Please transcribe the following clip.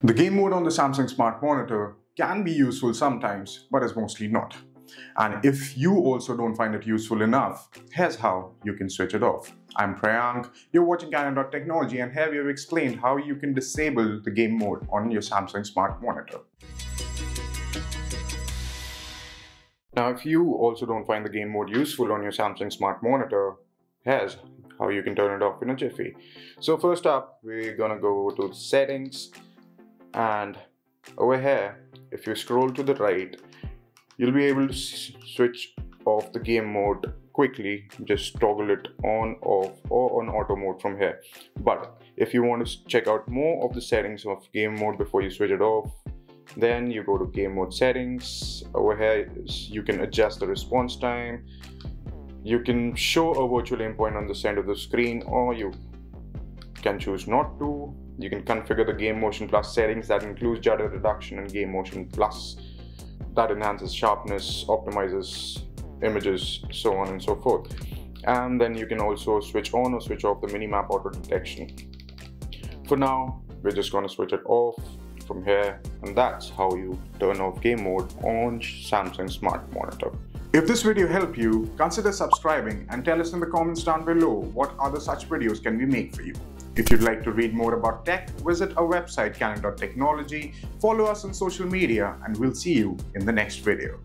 The game mode on the Samsung Smart Monitor can be useful sometimes, but is mostly not. And if you also don't find it useful enough, here's how you can switch it off. I'm Priyank, you're watching Candid.Technology, and here we have explained how you can disable the game mode on your Samsung Smart Monitor. Now, if you also don't find the game mode useful on your Samsung Smart Monitor, here's how you can turn it off in a jiffy. So first up, we're gonna go to settings. And over here, if you scroll to the right, you'll be able to switch off the game mode quickly. Just toggle it on, off, or on auto mode from here. But if you want to check out more of the settings of game mode before you switch it off, then you go to game mode settings. Over here, you can adjust the response time. You can show a virtual endpoint on the center of the screen, or you can choose not to. You can configure the Game Motion Plus settings that includes jitter reduction and Game Motion Plus that enhances sharpness, optimizes images, so on and so forth. And then you can also switch on or switch off the minimap auto detection. For now, we're just going to switch it off from here, and that's how you turn off game mode on Samsung Smart Monitor. If this video helped you, consider subscribing and tell us in the comments down below what other such videos can we make for you. If you'd like to read more about tech, visit our website Candid.Technology, follow us on social media, and we'll see you in the next video.